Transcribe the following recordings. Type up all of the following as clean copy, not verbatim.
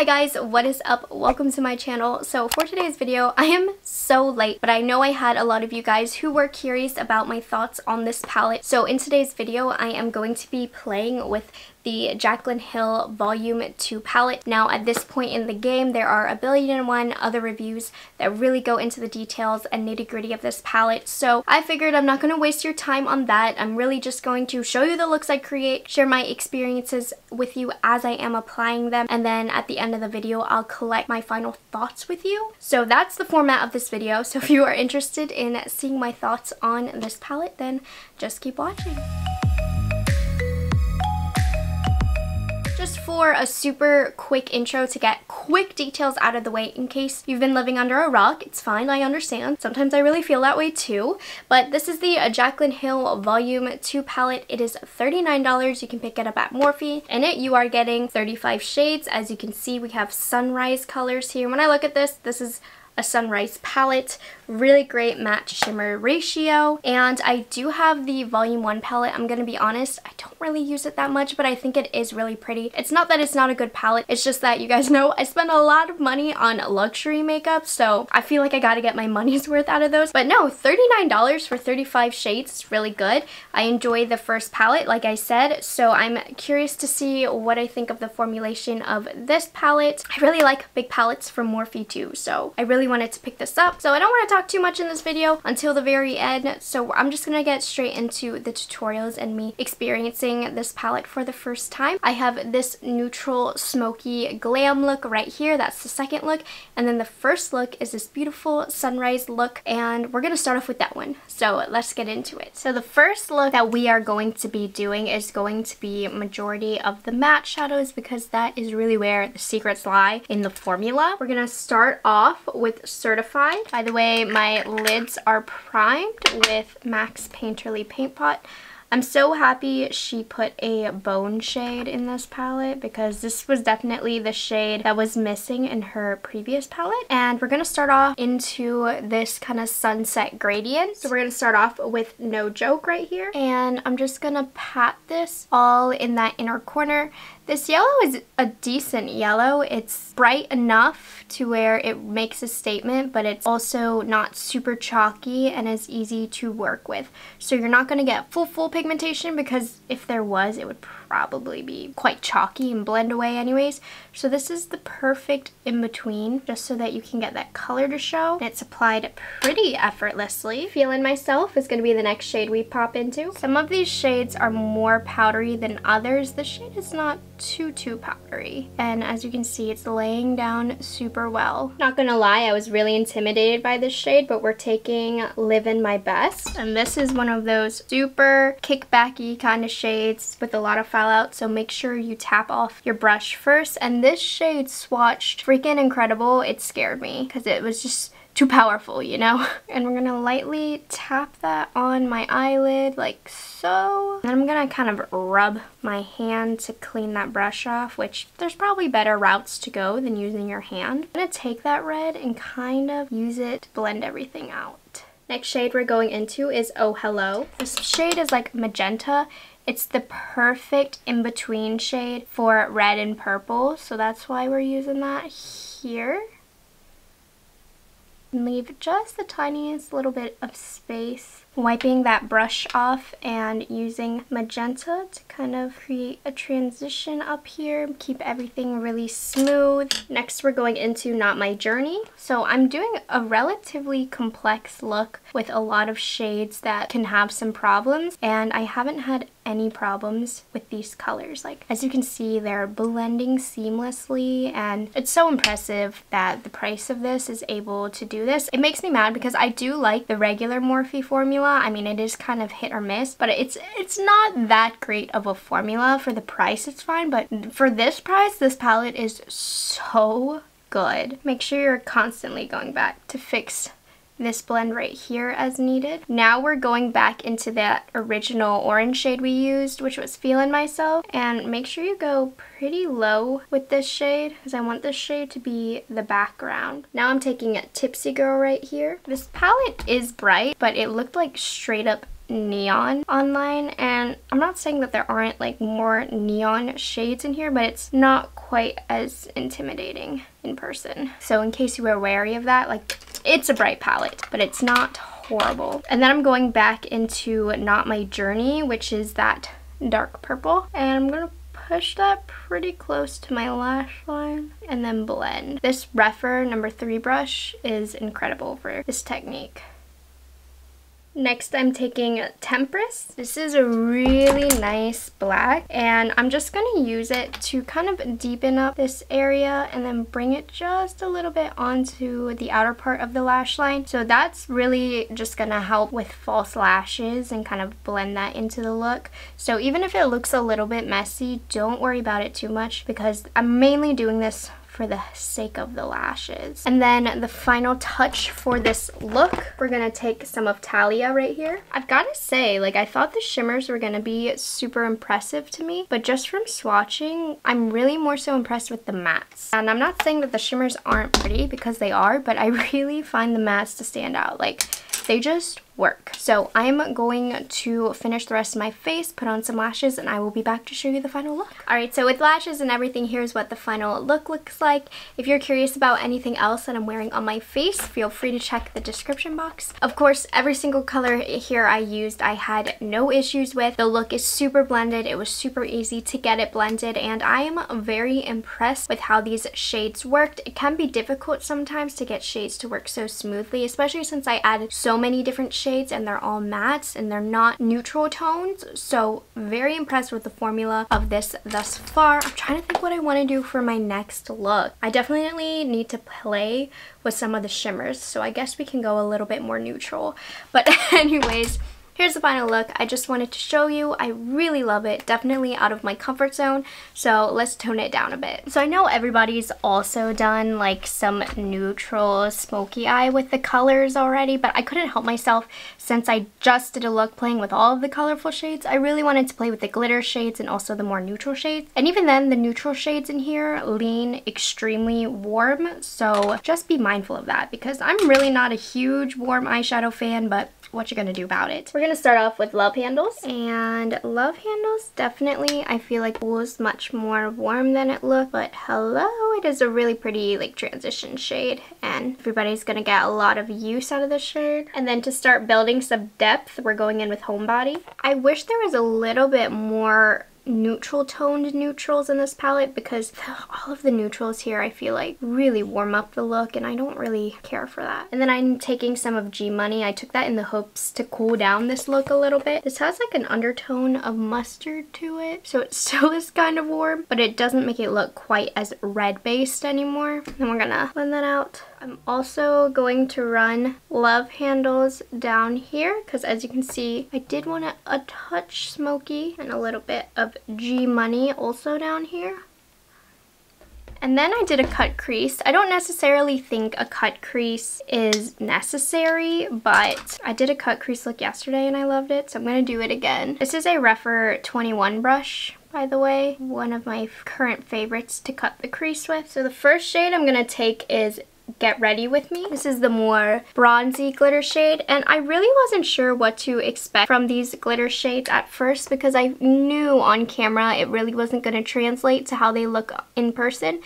Hi guys, what is up? Welcome to my channel. So for today's video, I am so late, but I know I had a lot of you guys who were curious about my thoughts on this palette. So in today's video, I am going to be playing with the Jaclyn Hill Volume 2 palette. Now at this point in the game, there are a billion and one other reviews that really go into the details and nitty-gritty of this palette, so I figured I'm not going to waste your time on that. I'm really just going to show you the looks I create, share my experiences with you as I am applying them, and then at the end of the video I'll collect my final thoughts with you. So that's the format of this video, so if you are interested in seeing my thoughts on this palette, then just keep watching. Just for a super quick intro to get quick details out of the way in case you've been living under a rock, it's fine, I understand. Sometimes I really feel that way too. But this is the Jaclyn Hill Volume 2 palette. It is $39. You can pick it up at Morphe. In it, you are getting 35 shades. As you can see, we have sunrise colors here. When I look at this, this is a sunrise palette, really great matte shimmer ratio. And I do have the Volume 1 palette. I'm gonna be honest, I don't really use it that much, but I think it is really pretty. It's not that it's not a good palette, it's just that you guys know I spend a lot of money on luxury makeup, so I feel like I gotta get my money's worth out of those. But no, $39 for 35 shades is really good. I enjoy the first palette, like I said, so I'm curious to see what I think of the formulation of this palette. I really like big palettes from Morphe too, so I really wanted to pick this up. So I don't want to talk too much in this video until the very end, so I'm just gonna get straight into the tutorials and me experiencing this palette for the first time. I have this neutral smoky glam look right here, that's the second look, and then the first look is this beautiful sunrise look, and we're gonna start off with that one, so let's get into it. So the first look that we are going to be doing is going to be majority of the matte shadows, because that is really where the secrets lie in the formula. We're gonna start off with Certified. By the way, my lids are primed with Max Painterly Paint Pot. I'm so happy she put a bone shade in this palette, because this was definitely the shade that was missing in her previous palette. And we're going to start off into this kind of sunset gradient. So we're going to start off with No Joke right here. And I'm just going to pat this all in that inner corner. This yellow is a decent yellow. It's bright enough to where it makes a statement, but it's also not super chalky and is easy to work with. So you're not going to get full pigmentation, because if there was, it would probably be quite chalky and blend away anyways. So this is the perfect in-between, just so that you can get that color to show. It's applied pretty effortlessly. Feeling Myself is going to be the next shade we pop into. Some of these shades are more powdery than others. This shade is not too powdery, and as you can see, it's laying down super well. Not gonna lie, I was really intimidated by this shade, but we're taking Livin' My Best, and this is one of those super kickbacky kind of shades with a lot of fallout, so make sure you tap off your brush first. And this shade swatched freaking incredible. It scared me because it was just too powerful, you know? And we're gonna lightly tap that on my eyelid like so. Then I'm gonna kind of rub my hand to clean that brush off, which there's probably better routes to go than using your hand. I'm gonna take that red and kind of use it to blend everything out. Next shade we're going into is Oh Hello. This shade is like magenta. It's the perfect in-between shade for red and purple, so that's why we're using that here. Leave just the tiniest little bit of space, wiping that brush off and using magenta to kind of create a transition up here, keep everything really smooth. Next we're going into Not My Journey. So I'm doing a relatively complex look with a lot of shades that can have some problems, and I haven't had any problems with these colors. Like, as you can see, they're blending seamlessly, and it's so impressive that the price of this is able to do this. It makes me mad because I do like the regular Morphe formula. I mean, it is kind of hit or miss, but it's not that great of a formula. For the price, it's fine, but for this price, this palette is so good. Make sure you're constantly going back to fix this blend right here as needed. Now we're going back into that original orange shade we used, which was Feelin' Myself, and make sure you go pretty low with this shade, because I want this shade to be the background. Now I'm taking a Tipsy Girl right here. This palette is bright, but it looked like straight up neon online, and I'm not saying that there aren't like more neon shades in here, but it's not quite as intimidating in person. So in case you were wary of that, like, it's a bright palette, but it's not horrible. And then I'm going back into Not My Journey, which is that dark purple, and I'm gonna push that pretty close to my lash line and then blend. This Refer #3 brush is incredible for this technique. Next, I'm taking Tempress. This is a really nice black, and I'm just going to use it to kind of deepen up this area and then bring it just a little bit onto the outer part of the lash line. So that's really just going to help with false lashes and kind of blend that into the look. So even if it looks a little bit messy, don't worry about it too much, because I'm mainly doing this for the sake of the lashes. And then the final touch for this look, we're gonna take some of Talia right here. I've gotta say, like, I thought the shimmers were gonna be super impressive to me, but just from swatching, I'm really more so impressed with the mattes. And I'm not saying that the shimmers aren't pretty, because they are, but I really find the mattes to stand out. Like, they just work. So I'm going to finish the rest of my face, put on some lashes, and I will be back to show you the final look. Alright, so with lashes and everything, here's what the final look looks like. If you're curious about anything else that I'm wearing on my face, feel free to check the description box. Of course, every single color here I used, I had no issues with. The look is super blended. It was super easy to get it blended, and I am very impressed with how these shades worked. It can be difficult sometimes to get shades to work so smoothly, especially since I added so many different shades, and they're all mattes and they're not neutral tones. So very impressed with the formula of this thus far. I'm trying to think what I want to do for my next look. I definitely need to play with some of the shimmers, so I guess we can go a little bit more neutral. But anyways, here's the final look. I just wanted to show you. I really love it. Definitely out of my comfort zone. So let's tone it down a bit. So I know everybody's also done like some neutral smoky eye with the colors already, but I couldn't help myself since I just did a look playing with all of the colorful shades. I really wanted to play with the glitter shades and also the more neutral shades. And even then, the neutral shades in here lean extremely warm. So just be mindful of that, because I'm really not a huge warm eyeshadow fan, but what you gonna do about it. We're gonna start off with Love Handles, and Love Handles definitely, I feel like, was much more warm than it looked, but hello, it is a really pretty like transition shade, and everybody's gonna get a lot of use out of this shade. And then to start building some depth, we're going in with Homebody. I wish there was a little bit more neutral toned neutrals in this palette, because all of the neutrals here I feel like really warm up the look, and I don't really care for that. And then I'm taking some of G Money. I took that in the hopes to cool down this look a little bit. This has like an undertone of mustard to it, so it still is kind of warm, but it doesn't make it look quite as red based anymore. Then we're gonna blend that out. I'm also going to run Love Handles down here, because as you can see, I did want a touch smoky, and a little bit of G Money also down here. And then I did a cut crease. I don't necessarily think a cut crease is necessary, but I did a cut crease look yesterday and I loved it, so I'm going to do it again. This is a Refer 21 brush, by the way, one of my current favorites to cut the crease with. So the first shade I'm going to take is Get Ready With Me. This is the more bronzy glitter shade, and I really wasn't sure what to expect from these glitter shades at first, because I knew on camera it really wasn't going to translate to how they look in person.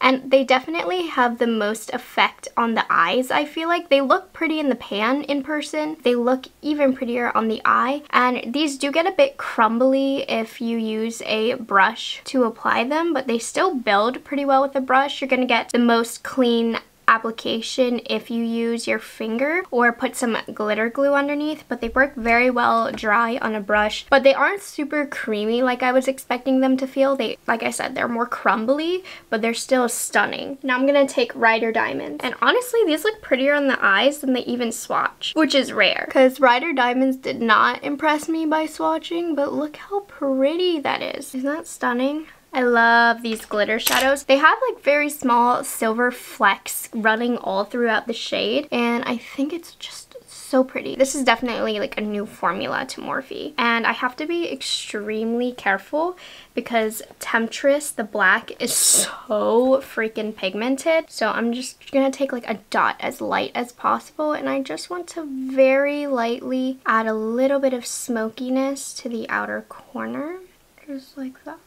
And they definitely have the most effect on the eyes, I feel like. They look pretty in the pan in person. They look even prettier on the eye. And these do get a bit crumbly if you use a brush to apply them, but they still build pretty well with the brush. You're going to get the most clean application if you use your finger or put some glitter glue underneath, but they work very well dry on a brush. But they aren't super creamy like I was expecting them to feel. They, like I said, they're more crumbly, but they're still stunning. Now I'm gonna take Rider Diamonds, and honestly these look prettier on the eyes than they even swatch, which is rare, because Rider Diamonds did not impress me by swatching, but look how pretty that is. Isn't that stunning? I love these glitter shadows. They have like very small silver flecks running all throughout the shade, and I think it's just so so pretty. This is definitely like a new formula to Morphe. And I have to be extremely careful because Temptress, the black, is so freaking pigmented. So I'm just gonna take like a dot as light as possible, and I just want to very lightly add a little bit of smokiness to the outer corner, just like that.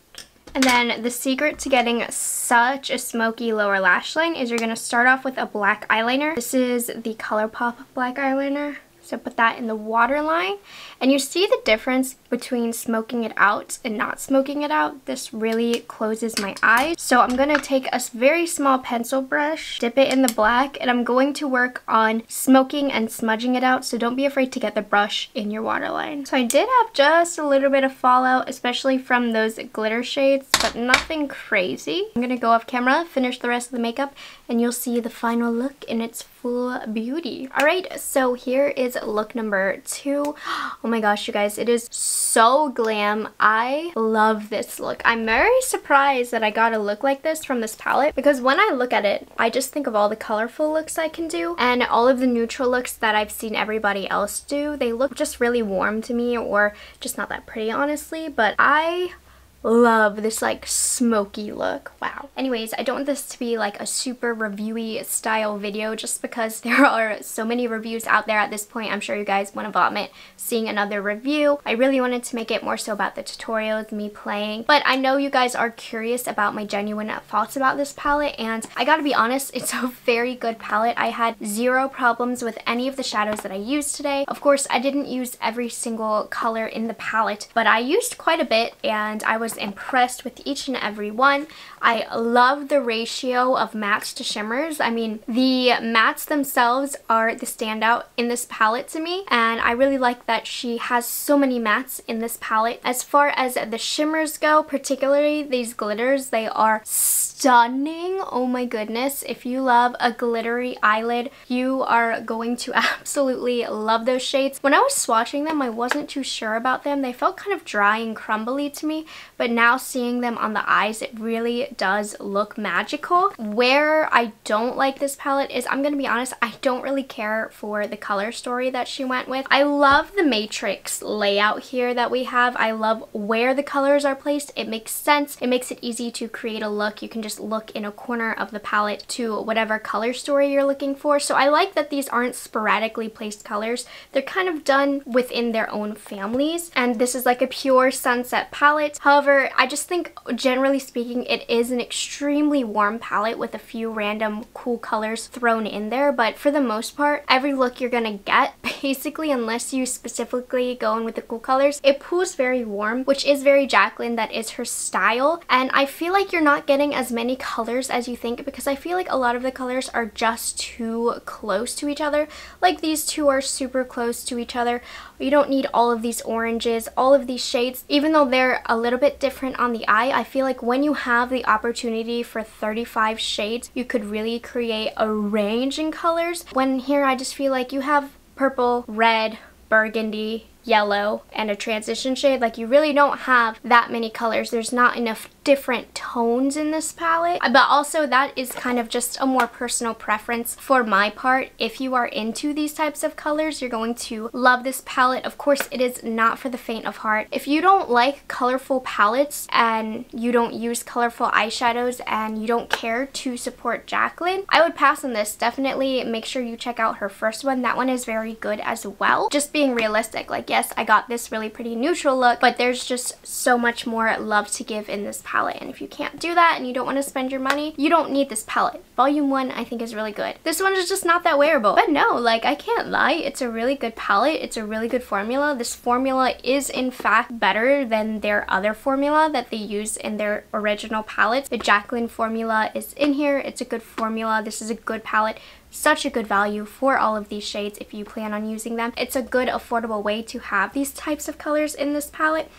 And then the secret to getting such a smoky lower lash line is you're going to start off with a black eyeliner. This is the ColourPop black eyeliner. So put that in the waterline, and you see the difference between smoking it out and not smoking it out. This really closes my eyes. So I'm going to take a very small pencil brush, dip it in the black, and I'm going to work on smoking and smudging it out. So don't be afraid to get the brush in your waterline. So I did have just a little bit of fallout, especially from those glitter shades, but nothing crazy. I'm going to go off camera, finish the rest of the makeup, and you'll see the final look in its full beauty. Alright, so here is look number 2. Oh my gosh, you guys, it is so glam. I love this look. I'm very surprised that I got a look like this from this palette, because when I look at it, I just think of all the colorful looks I can do and all of the neutral looks that I've seen everybody else do. They look just really warm to me, or just not that pretty, honestly, but I love this like smoky look. Wow. Anyways, I don't want this to be like a super reviewy style video, just because there are so many reviews out there at this point. I'm sure you guys want to vomit seeing another review. I really wanted to make it more so about the tutorials, me playing, but I know you guys are curious about my genuine thoughts about this palette, and I gotta be honest, it's a very good palette. I had zero problems with any of the shadows that I used today. Of course, I didn't use every single color in the palette, but I used quite a bit, and I was impressed with each and every one. I love the ratio of mattes to shimmers. I mean, the mattes themselves are the standout in this palette to me, and I really like that she has so many mattes in this palette. As far as the shimmers go, particularly these glitters, they are stunning. Oh my goodness. If you love a glittery eyelid, you are going to absolutely love those shades. When I was swatching them, I wasn't too sure about them. They felt kind of dry and crumbly to me, but now seeing them on the eyes, it really does look magical. Where I don't like this palette is, I'm gonna be honest, I don't really care for the color story that she went with. I love the matrix layout here that we have. I love where the colors are placed. It makes sense. It makes it easy to create a look. You can just look in a corner of the palette to whatever color story you're looking for. So I like that these aren't sporadically placed colors. They're kind of done within their own families, and this is like a pure sunset palette. However, I just think, generally speaking, it is an extremely warm palette with a few random cool colors thrown in there, but for the most part, every look you're gonna get, basically, unless you specifically go in with the cool colors, it pulls very warm, which is very Jaclyn. That is her style, and I feel like you're not getting as many colors as you think, because I feel like a lot of the colors are just too close to each other. Like these two are super close to each other. You don't need all of these oranges, all of these shades, even though they're a little bit different on the eye. I feel like when you have the opportunity for 35 shades, you could really create a range in colors. When here, I just feel like you have purple, red, burgundy, yellow, and a transition shade. Like, you really don't have that many colors. There's not enough different tones in this palette, but also that is kind of just a more personal preference for my part. If you are into these types of colors, you're going to love this palette. Of course, it is not for the faint of heart. If you don't like colorful palettes and you don't use colorful eyeshadows and you don't care to support Jaclyn, I would pass on this. Definitely make sure you check out her first one. That one is very good as well. Just being realistic, like, yes, I got this really pretty neutral look, but there's just so much more love to give in this palette. And if you can't do that and you don't want to spend your money, you don't need this palette. Volume 1 I think is really good. This one is just not that wearable. But no, like, I can't lie, it's a really good palette. It's a really good formula. This formula is in fact better than their other formula that they use in their original palettes. The Jaclyn formula is in here. It's a good formula. This is a good palette. Such a good value for all of these shades if you plan on using them. It's a good affordable way to have these types of colors in this palette.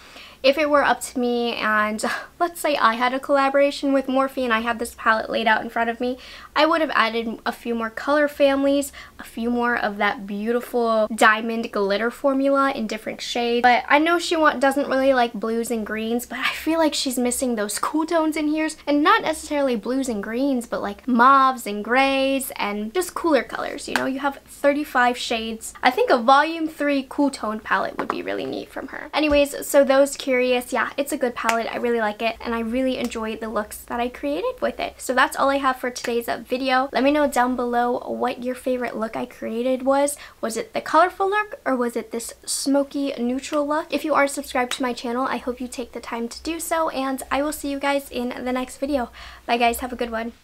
if it were up to me and let's say I had a collaboration with Morphe and I had this palette laid out in front of me, I would have added a few more color families, a few more of that beautiful diamond glitter formula in different shades. But I know she doesn't really like blues and greens, but I feel like she's missing those cool tones in here, and not necessarily blues and greens, but like mauves and grays and just cooler colors. You know, you have 35 shades. I think a volume 3 cool tone palette would be really neat from her. Anyways, so those curious, yeah, it's a good palette. I really like it and I really enjoy the looks that I created with it. So that's all I have for today's video. Let me know down below what your favorite look I created was. Was it the colorful look or was it this smoky neutral look? If you are subscribed to my channel, I hope you take the time to do so, and I will see you guys in the next video. Bye guys, have a good one.